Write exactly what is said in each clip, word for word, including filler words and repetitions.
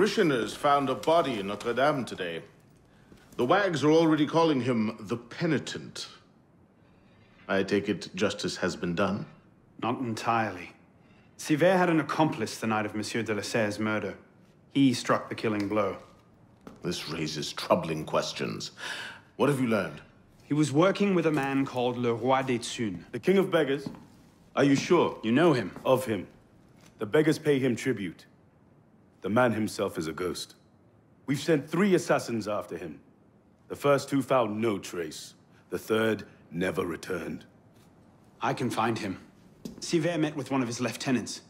Parishioners found a body in Notre Dame today. The wags are already calling him the Penitent. I take it justice has been done? Not entirely. Sivert had an accomplice the night of Monsieur de la Serre's murder. He struck the killing blow. This raises troubling questions. What have you learned? He was working with a man called Le Roi des Thunes. The King of Beggars? Are you sure? You know him. Of him. The beggars pay him tribute. The man himself is a ghost. We've sent three assassins after him. The first two found no trace. The third never returned. I can find him. Sivert met with one of his lieutenants.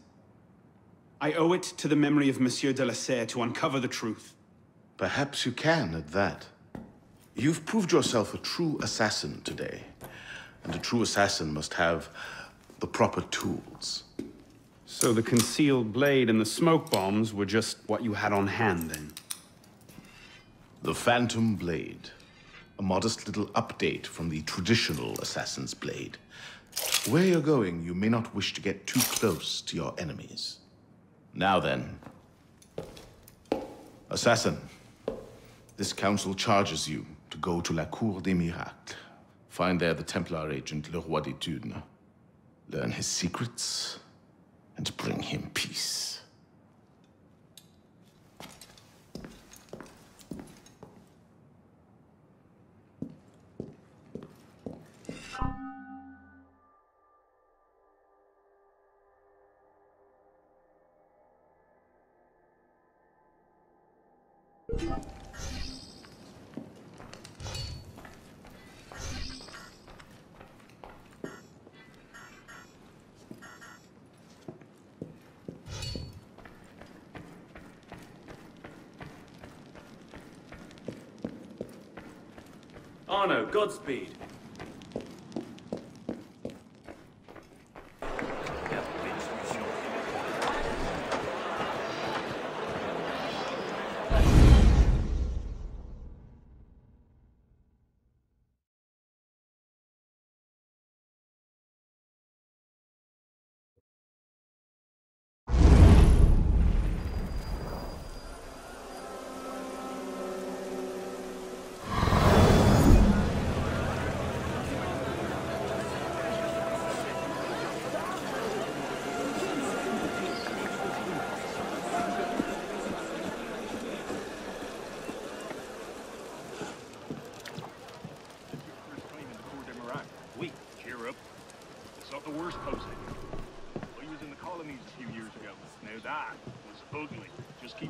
I owe it to the memory of Monsieur de la Serre to uncover the truth. Perhaps you can at that. You've proved yourself a true assassin today. And a true assassin must have the proper tools. So the concealed blade and the smoke bombs were just what you had on hand then? The Phantom Blade. A modest little update from the traditional assassin's blade. Where you're going, you may not wish to get too close to your enemies. Now then. Assassin, this council charges you to go to La Cour des Miracles. Find there the Templar agent, Le Roi des Thunes. Learn his secrets, and bring him peace. Arno, Godspeed.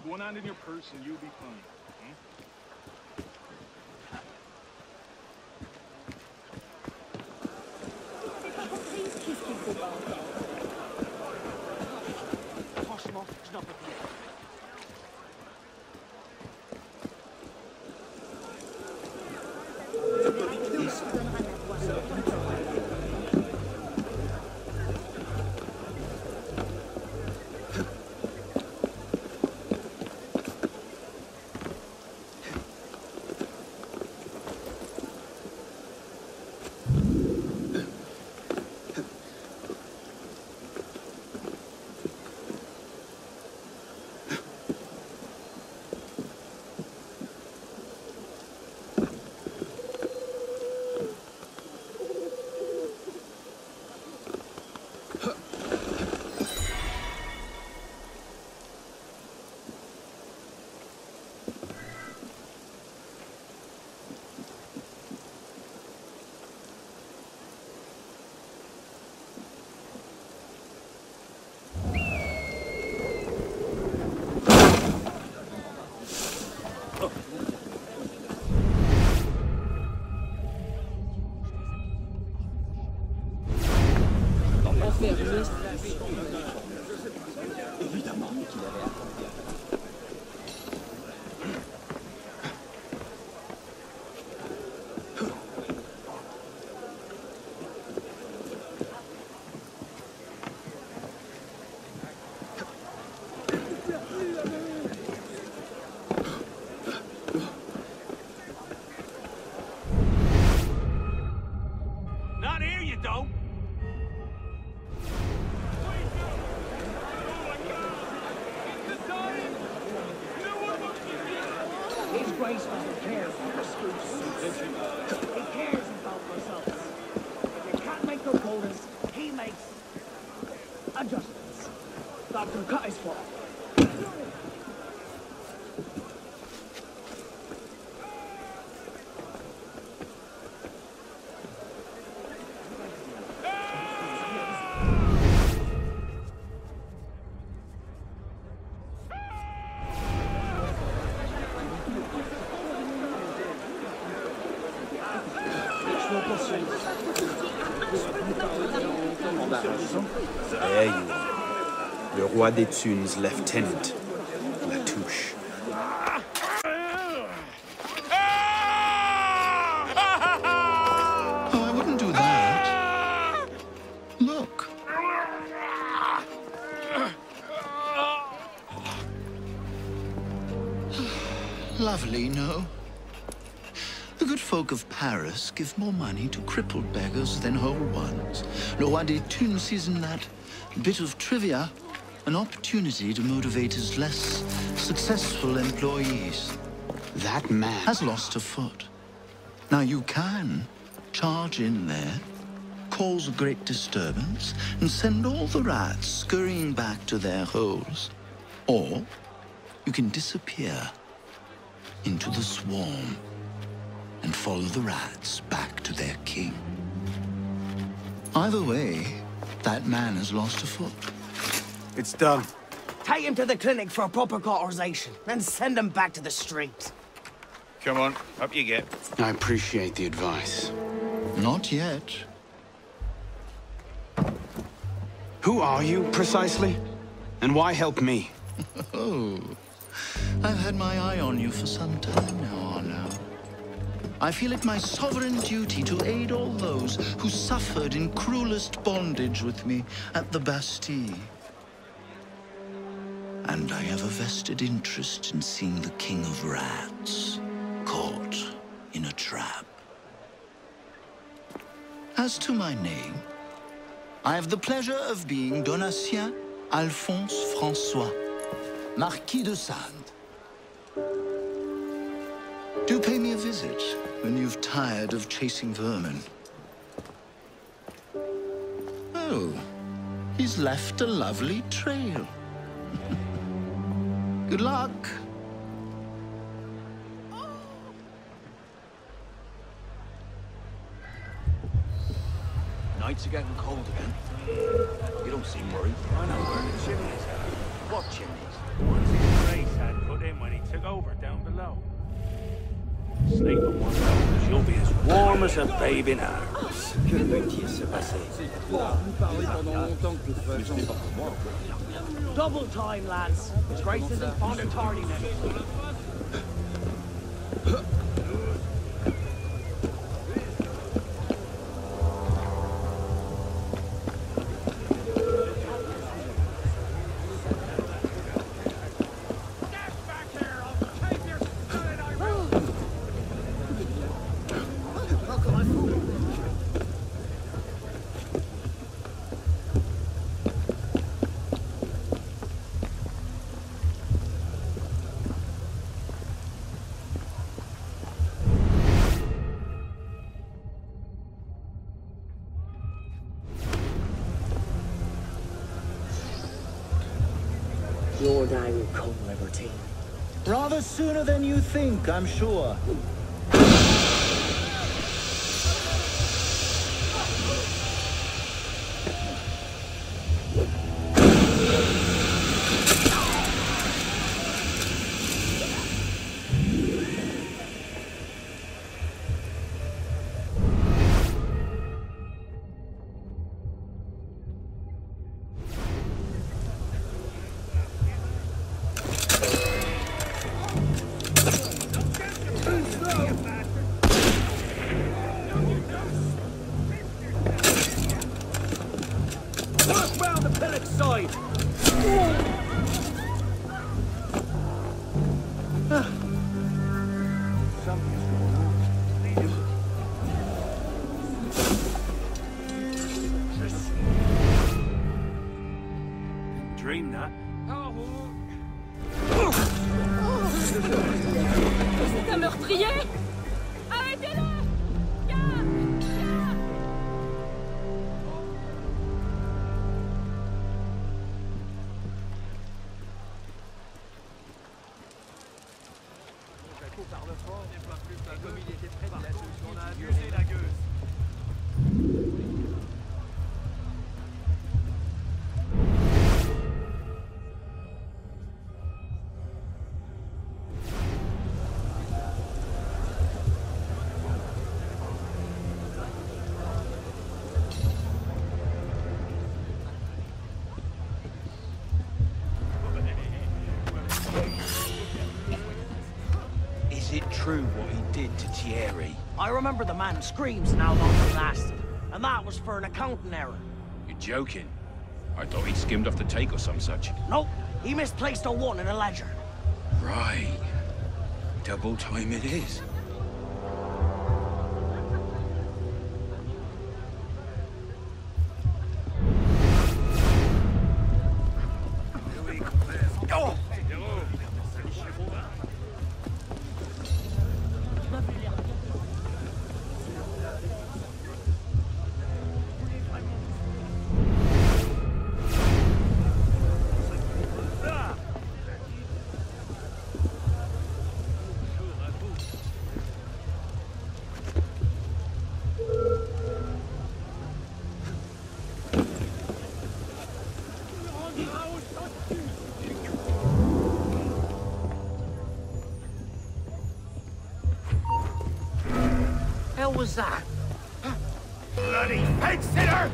One hand in your purse and you'll be fine. Not here, you don't! There you are. Le Roi des Thunes, Lieutenant. La Touche. Oh, I wouldn't do that. Look. Lovely, no? The good folk of Paris give more money to crippled beggars than whole ones. Le Roi des Thunes sees in that bit of trivia an opportunity to motivate his less successful employees. That man has lost a foot. Now you can charge in there, cause a great disturbance, and send all the rats scurrying back to their holes. Or you can disappear into the swarm and follow the rats back to their king. Either way, that man has lost a foot. It's done. Take him to the clinic for a proper cauterization, then send him back to the streets. Come on, up you get. I appreciate the advice. Not yet. Who are you, precisely? And why help me? Oh, I've had my eye on you for some time now, Arno. I feel it my sovereign duty to aid all those who suffered in cruelest bondage with me at the Bastille. And I have a vested interest in seeing the King of Rats caught in a trap. As to my name, I have the pleasure of being Donatien Alphonse François, Marquis de Sade. Do pay me a visit when you've tired of chasing vermin. Oh, he's left a lovely trail. Good luck. Nights are getting cold again. You don't seem worried. I know where the chimneys are. What chimneys? The ones his Grace had put in when he took over down below. Sleep on one because you'll be as warm as a babe in arms. Que peut-il se passer? Double time, lads. Grace isn't fond of tardiness. Lord, I will come, libertine. Rather sooner than you think, I'm sure. Dream that. Oh. Oh. C'est un meurtrier. Arrêtez-le. true what he did to Thierry. I remember the man screams now long it lasted, and that was for an accounting error. You're joking? I thought he skimmed off the take or some such. Nope, he misplaced a one in a ledger. Right. Double time it is. What was that? Bloody pig sitter!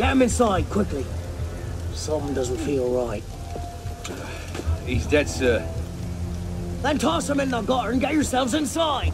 Let him inside, quickly. Something doesn't feel right. He's dead, sir. Then toss him in the gutter and get yourselves inside.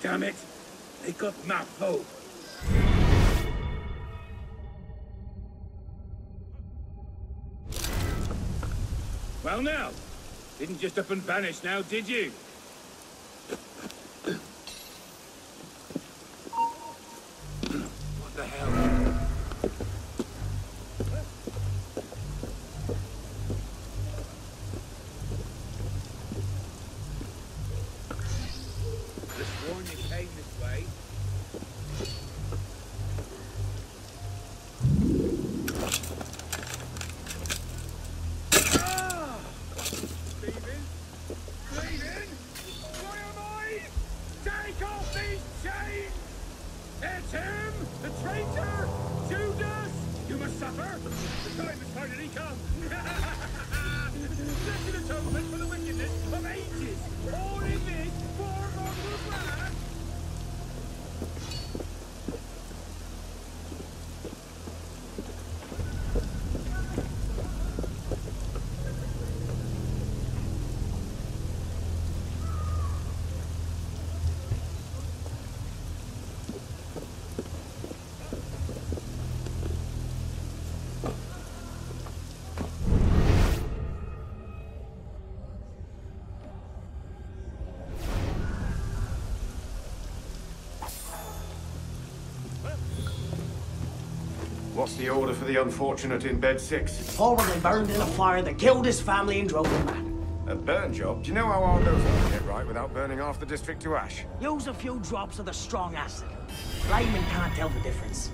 Damn it! They got Marco. Well now, didn't just up and vanish now, did you? What the hell? Leave in! What's the order for the unfortunate in bed six? Already burned in a fire that killed his family and drove him mad. A burn job? Do you know how hard those can get right without burning half the district to ash? Use a few drops of the strong acid. Layman can't tell the difference.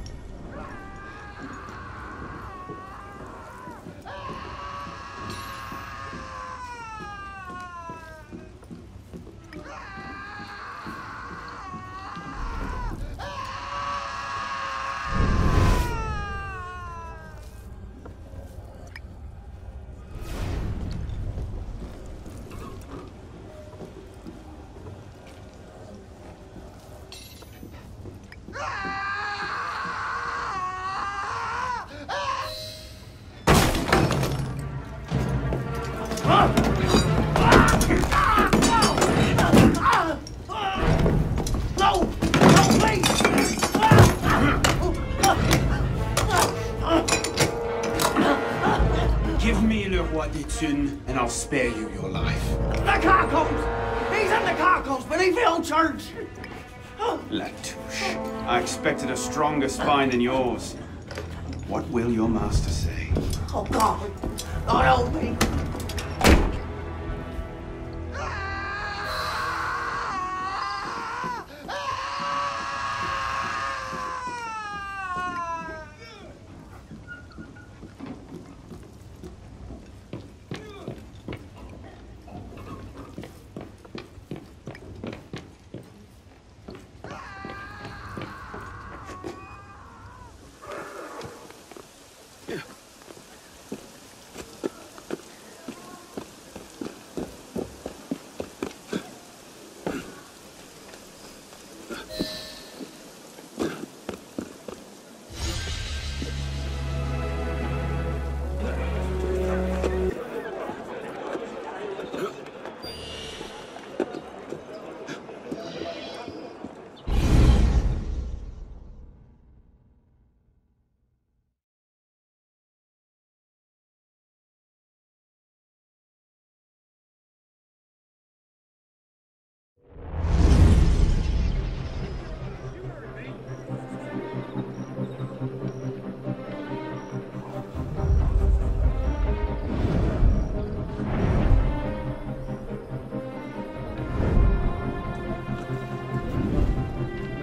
And I'll spare you your life. The carcoms! He's in the carcoms, but he built church! Latouche, I expected a stronger spine than yours. What will your master say? Oh, God! Not help me!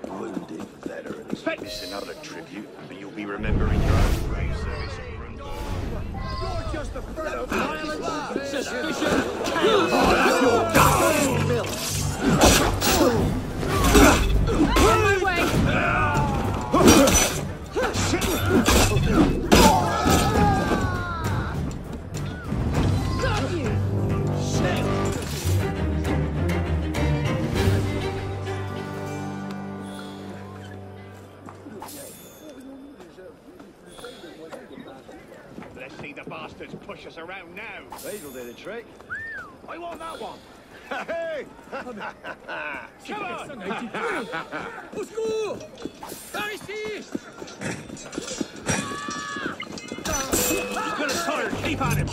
Push us around now. That'll do the trick. I want that one. Hey! Come on! Au secours! Par ici! He's got his tired. Keep at him.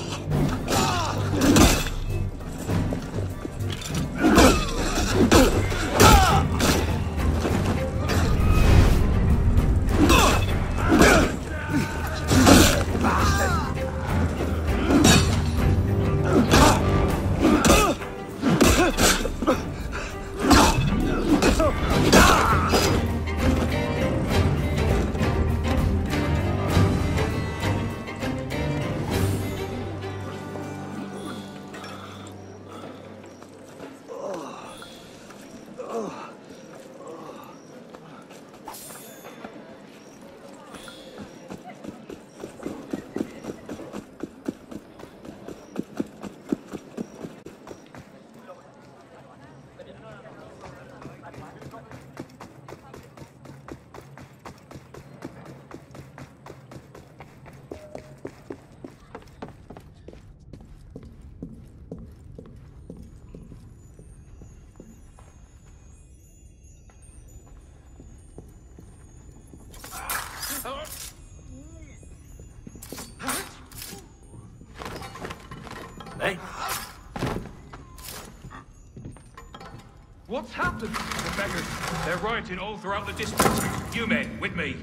What's happened? The beggars. They're rioting all throughout the district. You men, with me.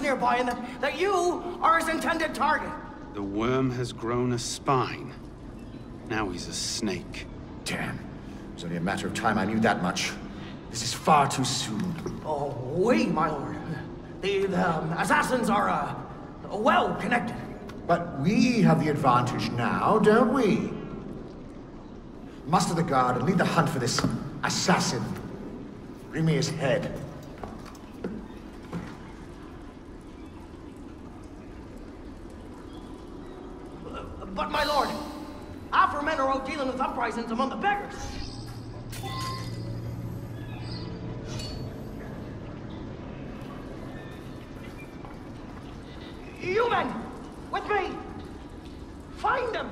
Nearby and that, that you are his intended target. The worm has grown a spine. Now he's a snake. Damn. It's only a matter of time I knew that much. This is far too soon. Oh, wait, my lord. The, the assassins are, uh, well connected. But we have the advantage now, don't we? Muster the guard and lead the hunt for this assassin. Bring me his head. But, my lord, our men are out dealing with uprisings among the beggars. You men, with me! Find them!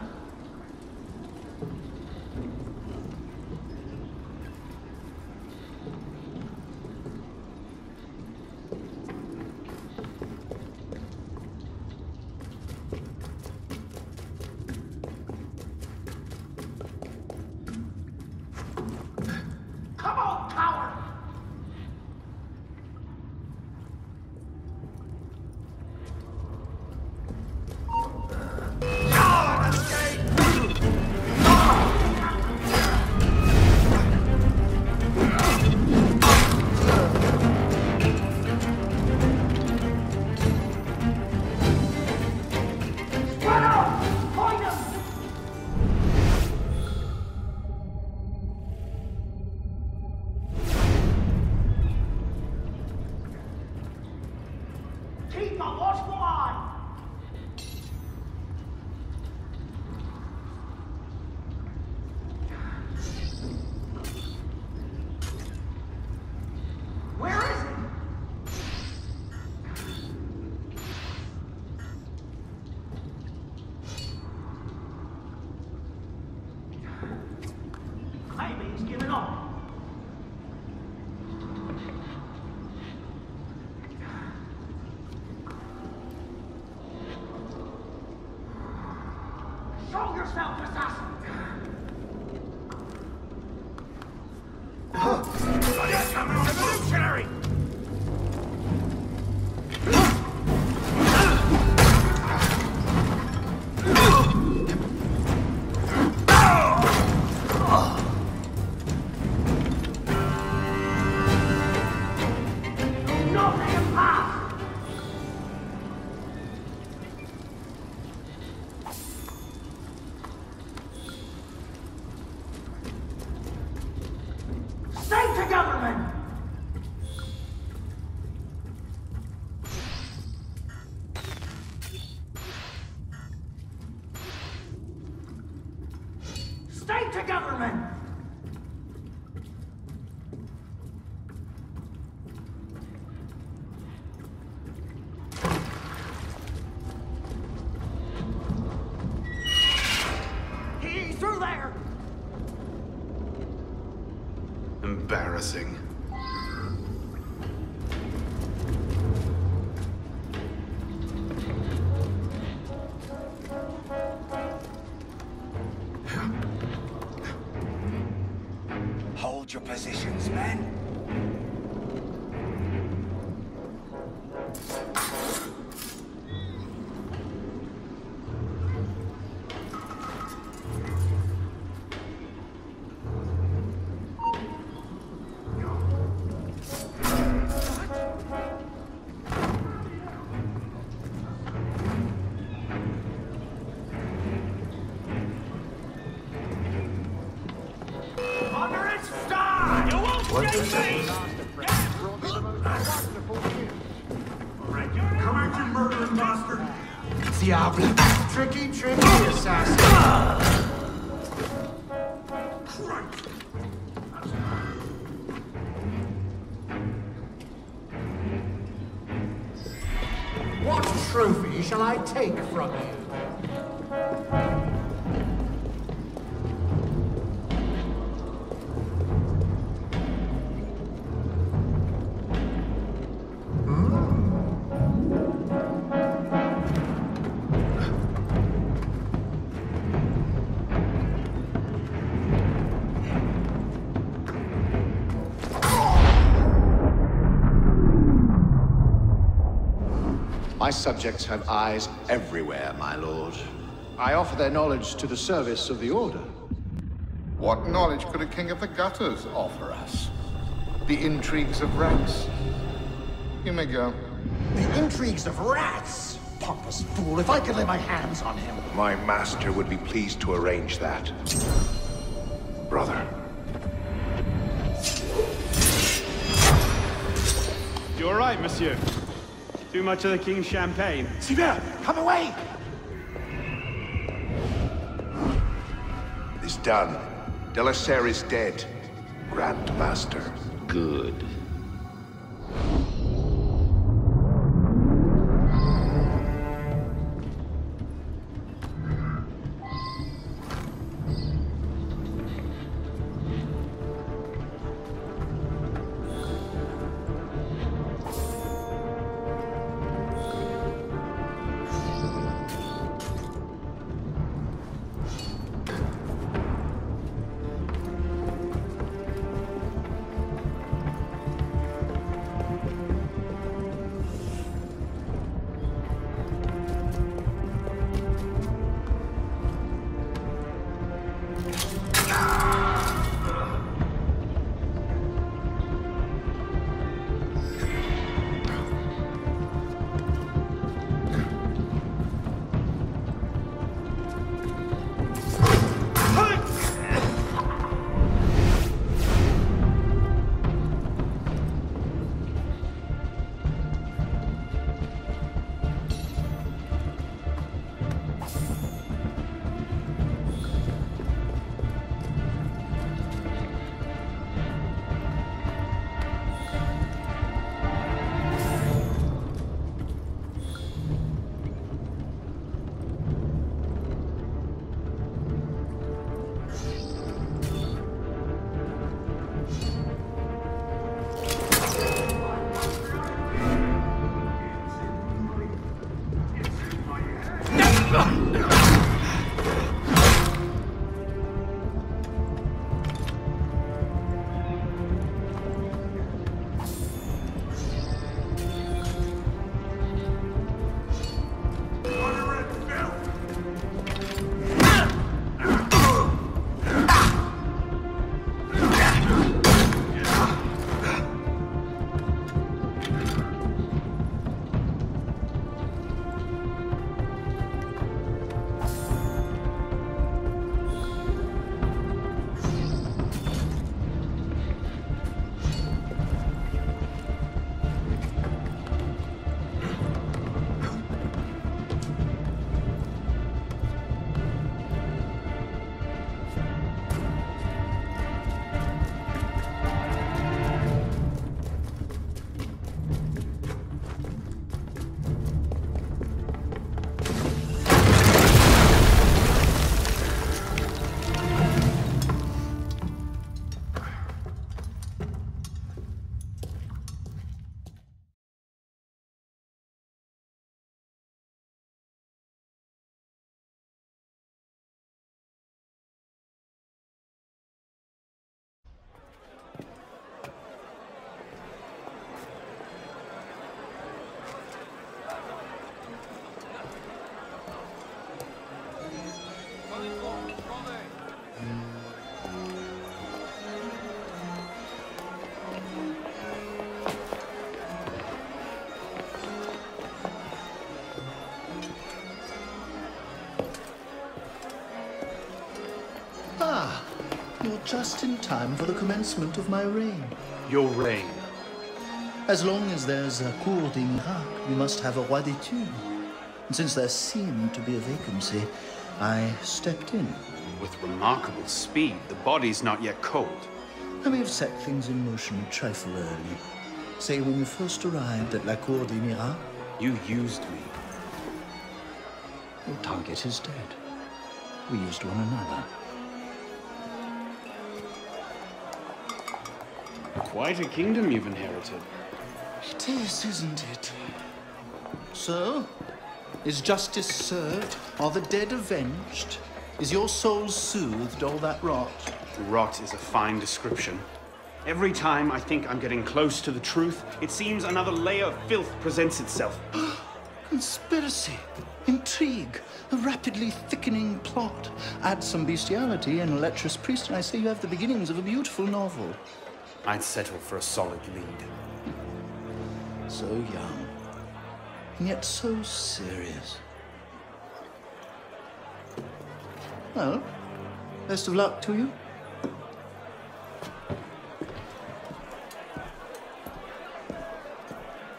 Embarrassing. Hold your positions, men. Take from you. My subjects have eyes everywhere, my lord. I offer their knowledge to the service of the Order. What knowledge could a king of the gutters offer us? The intrigues of rats. You may go. The intrigues of rats? Pompous fool, if I could lay my hands on him. My master would be pleased to arrange that. Brother. You all right, monsieur? Too much of the king's champagne. Sylvain, come away! It's done. Delessert is dead. Grand Master. Good. Just in time for the commencement of my reign. Your reign? As long as there's a Cour des Miracles, we must have a Roi des Thunes. And since there seemed to be a vacancy, I stepped in. With remarkable speed, the body's not yet cold. And we have set things in motion a trifle early. Say, when we first arrived at La Cour des Miracles... You used me. Your target is dead. We used one another. Quite a kingdom you've inherited. It is, isn't it? So, is justice served? Are the dead avenged? Is your soul soothed, all that rot? Rot is a fine description. Every time I think I'm getting close to the truth, it seems another layer of filth presents itself. Conspiracy, intrigue, a rapidly thickening plot. Add some bestiality and a lecherous priest, and I say you have the beginnings of a beautiful novel. I'd settle for a solid lead. So young, and yet so serious. Well, best of luck to you.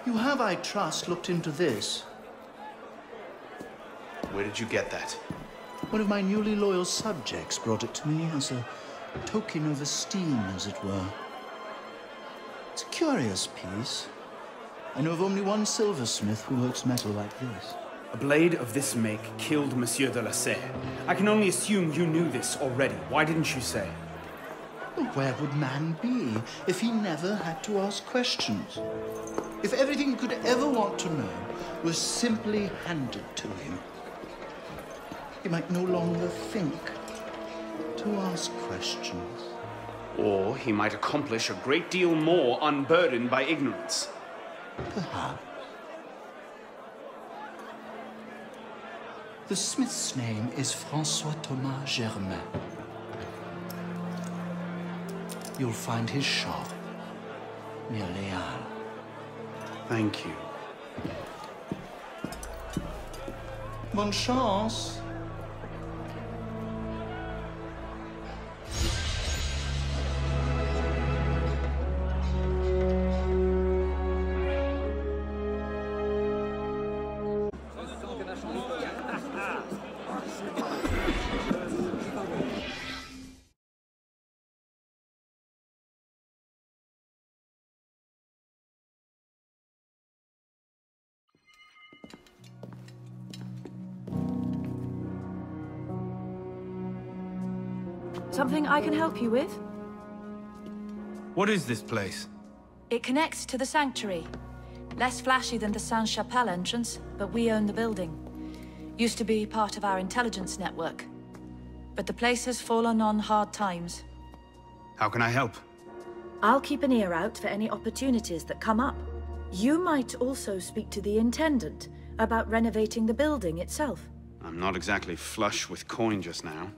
You have, I trust, looked into this. Where did you get that? One of my newly loyal subjects brought it to me as a token of esteem, as it were. It's a curious piece. I know of only one silversmith who works metal like this. A blade of this make killed Monsieur de la Serre. I can only assume you knew this already. Why didn't you say? Well, where would man be if he never had to ask questions? If everything he could ever want to know was simply handed to him, he might no longer think to ask questions. Or he might accomplish a great deal more unburdened by ignorance. Perhaps. The smith's name is François Thomas Germain. You'll find his shop near Les Halles. Thank you. Bonne chance. Something I can help you with? What is this place? It connects to the sanctuary. Less flashy than the Saint-Chapelle entrance, but we own the building. Used to be part of our intelligence network. But the place has fallen on hard times. How can I help? I'll keep an ear out for any opportunities that come up. You might also speak to the Intendant about renovating the building itself. I'm not exactly flush with coin just now.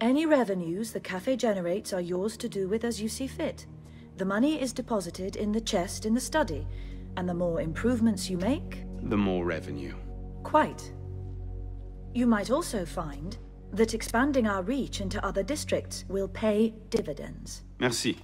Any revenues the cafe generates are yours to do with as you see fit. The money is deposited in the chest in the study, and the more improvements you make... the more revenue. Quite. You might also find that expanding our reach into other districts will pay dividends. Merci.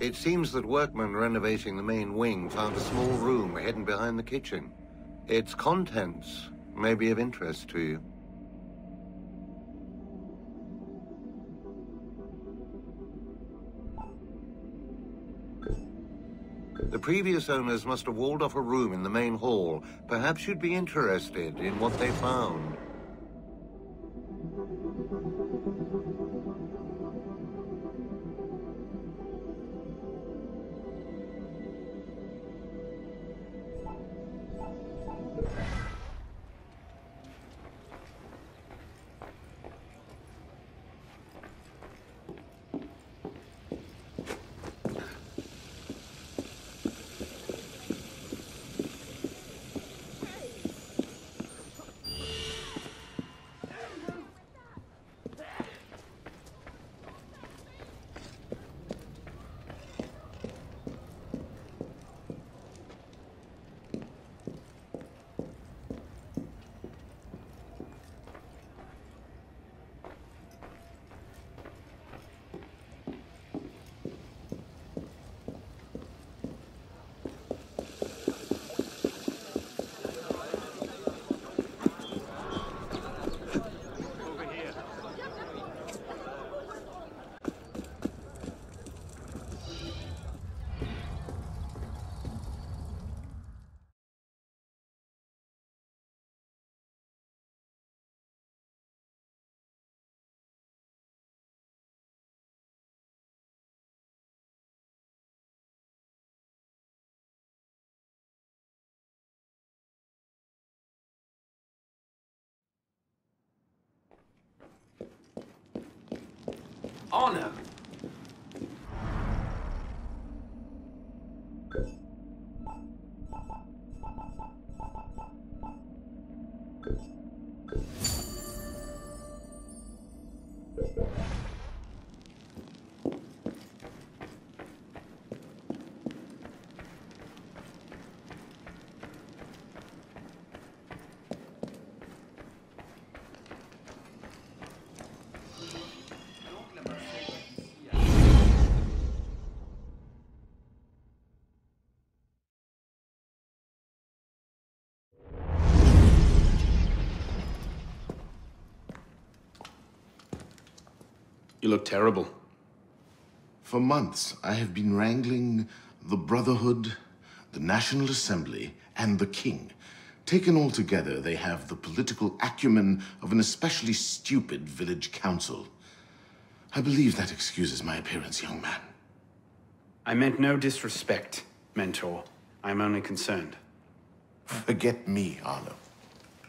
It seems that workmen renovating the main wing found a small room hidden behind the kitchen. Its contents may be of interest to you. The previous owners must have walled off a room in the main hall. Perhaps you'd be interested in what they found. honor. You look terrible. For months, I have been wrangling the Brotherhood, the National Assembly, and the King. Taken all together, they have the political acumen of an especially stupid village council. I believe that excuses my appearance, young man. I meant no disrespect, Mentor. I'm only concerned. Forget me, Arno.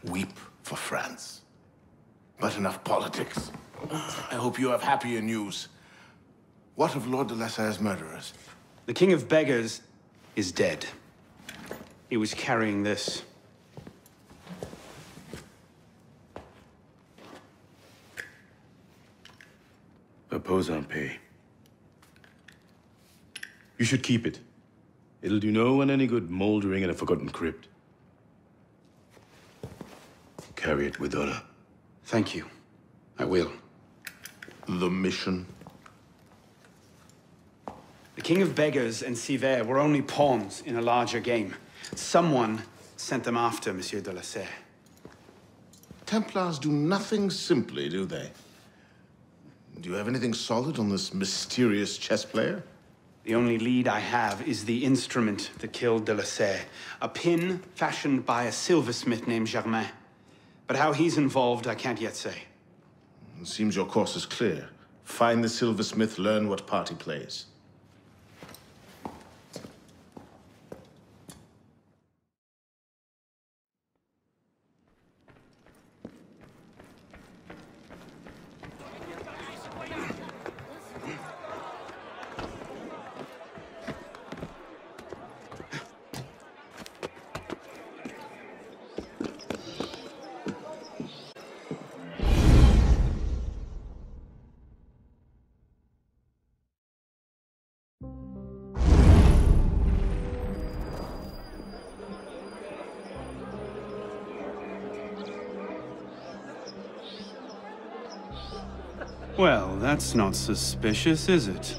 Weep for France. But enough politics. I hope you have happier news. What of Lord de la Salle's murderers? The King of Beggars is dead. He was carrying this. Repose en paix. You should keep it. It'll do no one any good moldering in a forgotten crypt. Carry it with honor. Thank you. I will. The mission. The King of Beggars and Sivert were only pawns in a larger game. Someone sent them after Monsieur de la Serre. Templars do nothing simply, do they? Do you have anything solid on this mysterious chess player? The only lead I have is the instrument that killed de la Serre, a pin fashioned by a silversmith named Germain. But how he's involved, I can't yet say. It seems your course is clear. Find the silversmith, learn what part he plays. Well, that's not suspicious, is it?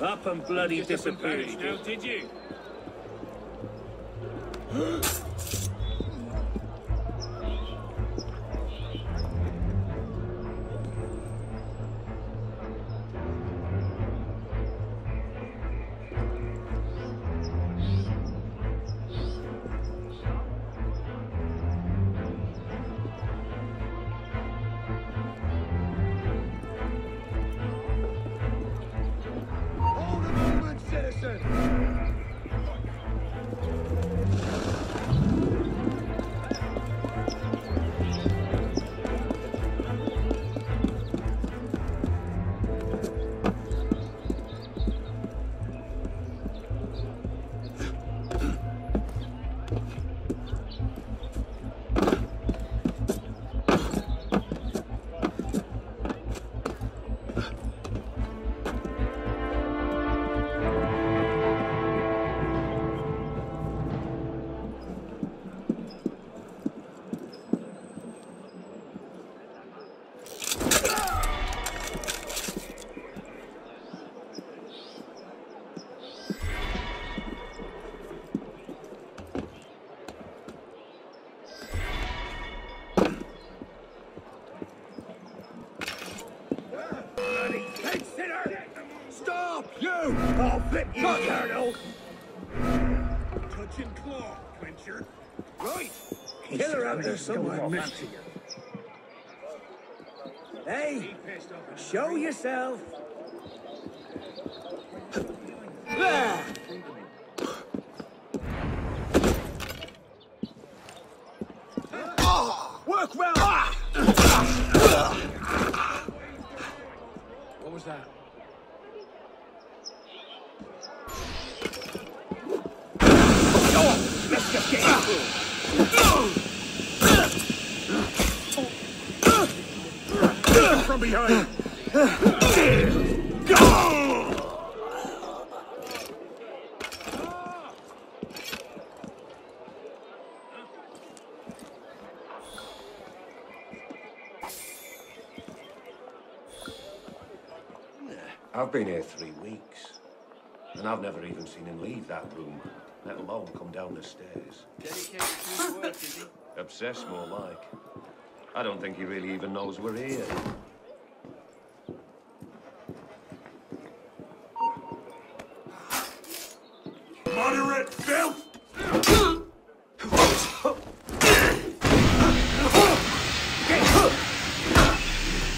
Up and bloody disappeared. Now, did you? You! I'll fit you, Arno! Touch and claw, quencher. Right! Get her out there somewhere, mister. Hey! Show yourself! There! Work round! What was that? Oh, let's just get through. From behind. Go! I've been here three weeks, and I've never even seen him leave that room, let alone come down the stairs. Dedicated to his work, is he? Obsessed, more like. I don't think he really even knows we're here. Moderate filth!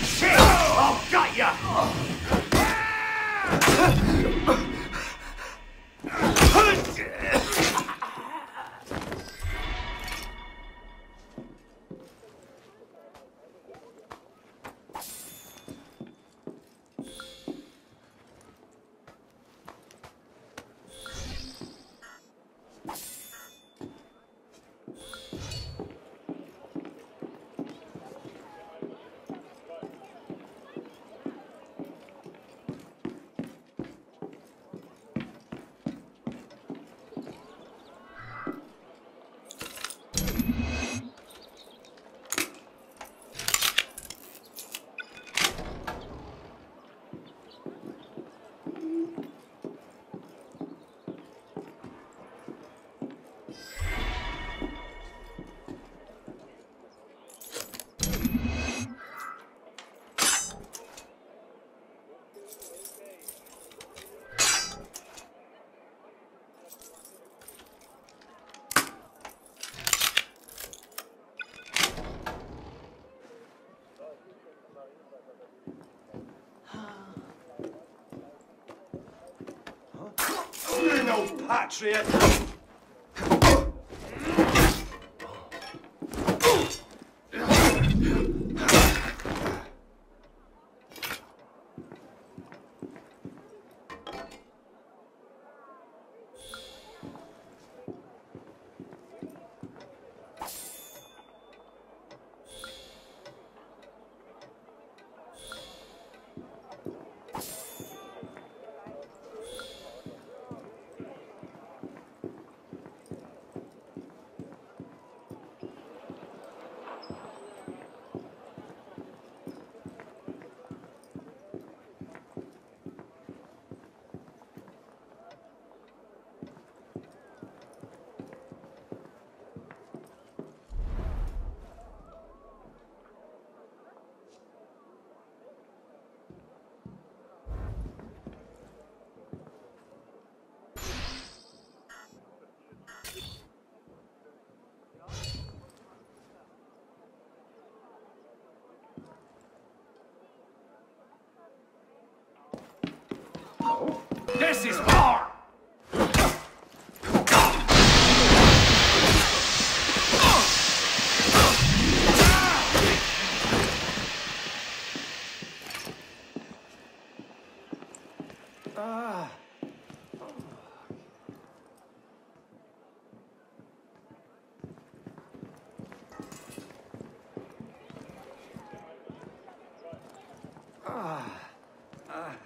Shit! I've got ya! Patriot! This is war! Ah. Ah. Ah. Ah.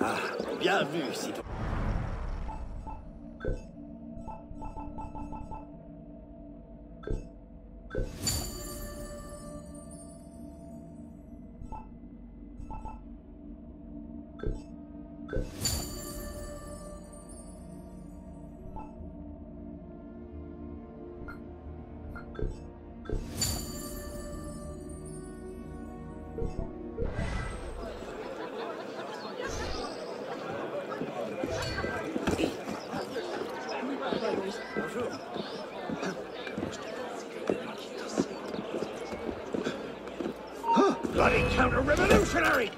Ah, bien vu, citoyen. Revolutionary!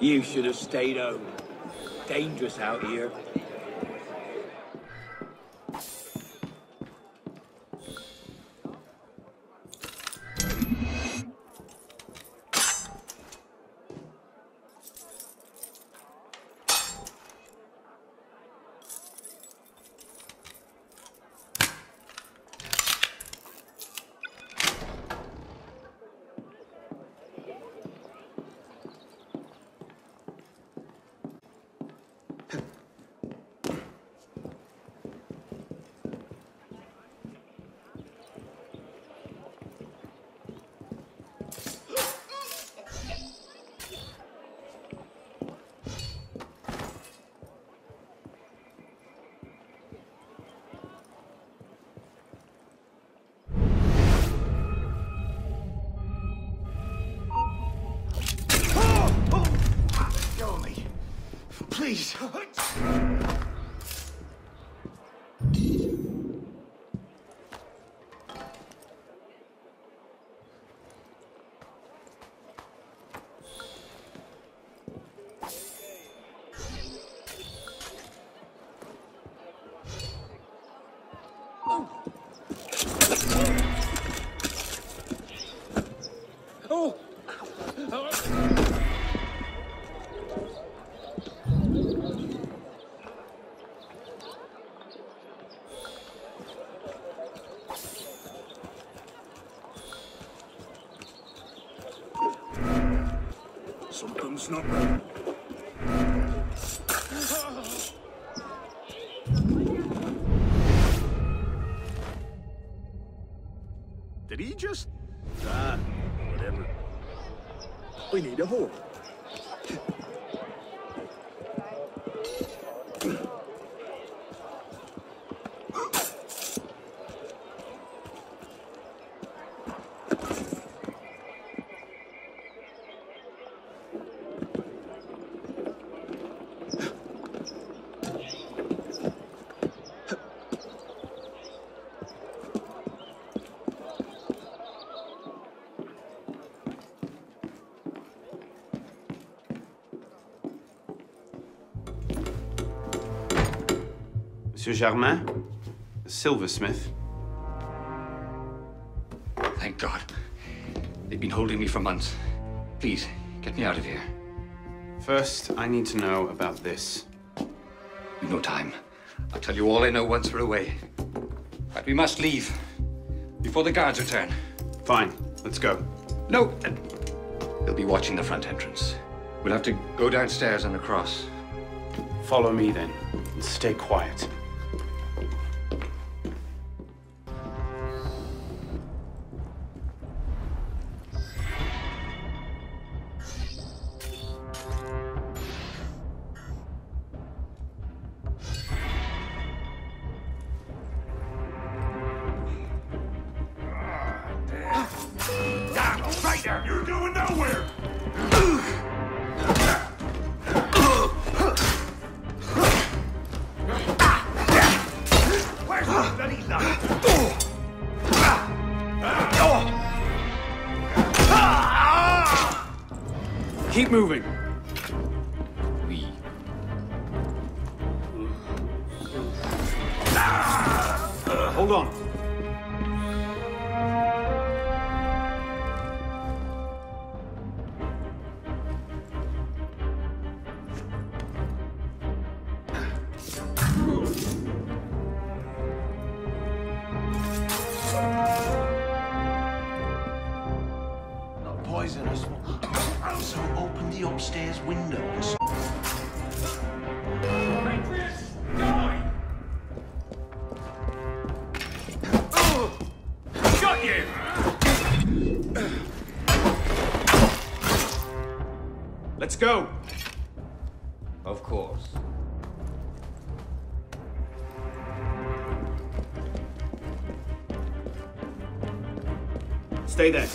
You should have stayed home. Dangerous out here. Please. Oh. Oh. Something's not right. Did he just? Ah, whatever. We need a horse. Monsieur Germain, silversmith. Thank God. They've been holding me for months. Please, get me out of here. First, I need to know about this. You've no time. I'll tell you all I know once we're away. But we must leave before the guards return. Fine, let's go. No, they'll be watching the front entrance. We'll have to go downstairs and across. Follow me then, and stay quiet. You're going nowhere! Keep moving. Oui. Ah! Uh, hold on. Go! Of course. Stay there.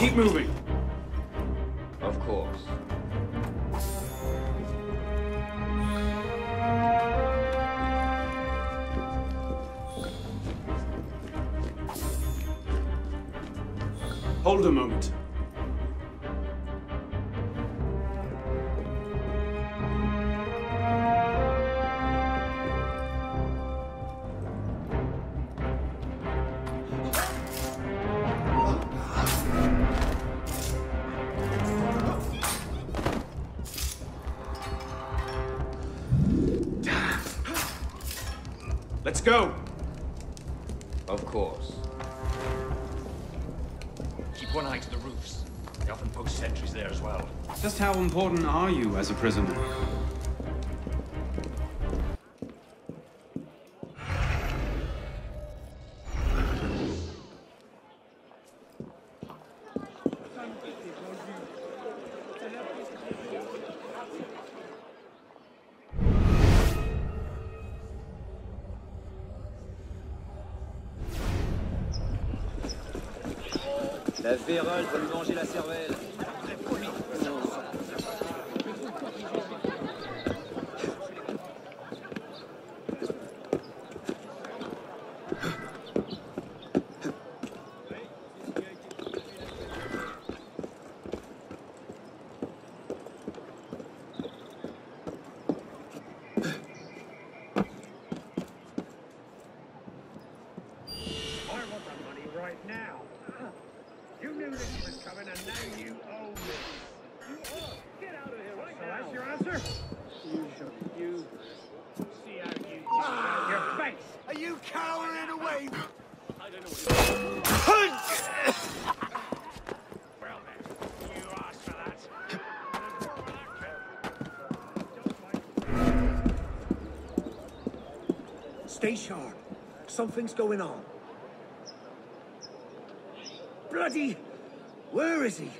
Keep moving. Of course. Hold a moment. Let's go! Of course. Keep one eye to the roofs. They often post sentries there as well. Just how important are you as a prisoner? La vérole va lui manger la cervelle. Stay sharp. Something's going on. Bloody! Where is he?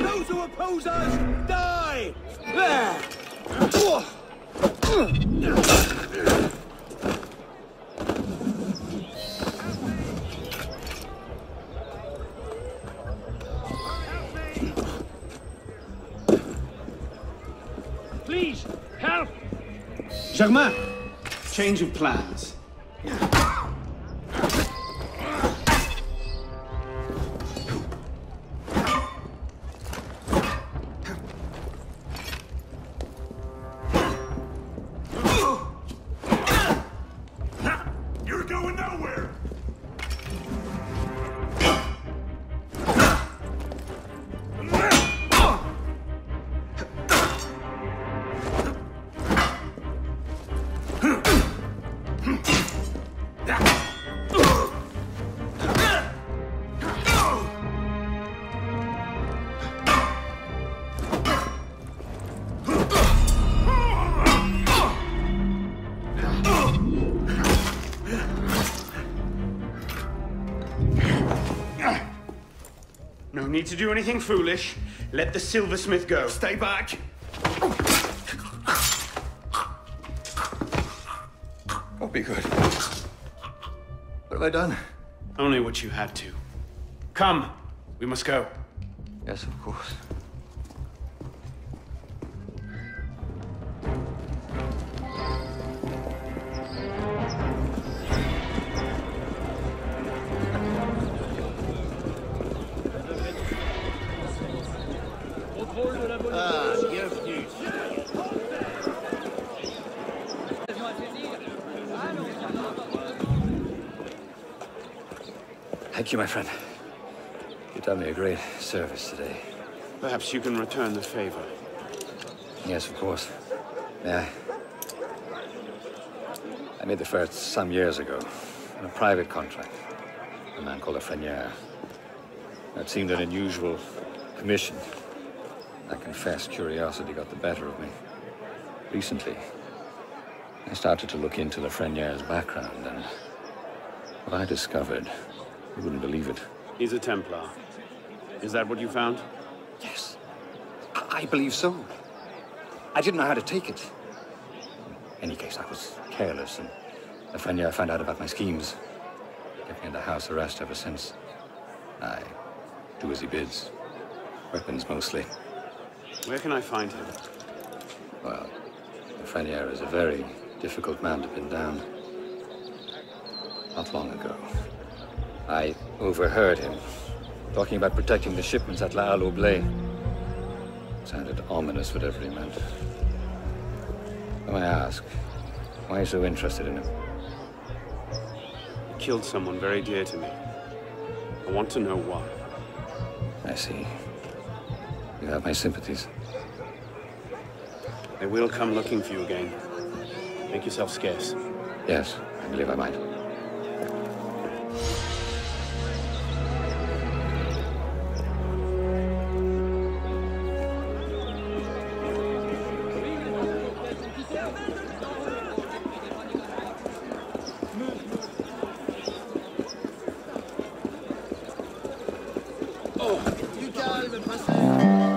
Those who oppose us, die! There! Germain, change of plans. You're going nowhere. Hmm. need to do anything foolish. Let the silversmith go. Stay back. I'll be good. What have I done? Only what you had to. Come. We must go. Yes, of course. Thank you, my friend. You've done me a great service today. Perhaps you can return the favor. Yes, of course. May I? I made the first some years ago, on a private contract. A man called Lafrenière. It seemed an unusual commission. I confess, curiosity got the better of me. Recently, I started to look into Lafrenière's background, and what I discovered... You wouldn't believe it. He's a Templar. Is that what you found? Yes. I, I believe so. I didn't know how to take it. In any case, I was careless, and Lafrenière found out about my schemes. Kept me under house arrest ever since. I do as he bids. Weapons, mostly. Where can I find him? Well, Lafrenière is a very difficult man to pin down. Not long ago, I overheard him talking about protecting the shipments at La Obley. Sounded ominous, whatever he meant. When I ask, why are you so interested in him? He killed someone very dear to me. I want to know why. I see. You have my sympathies. They will come looking for you again. Make yourself scarce. Yes, I believe I might. Oh, you can't even pass it.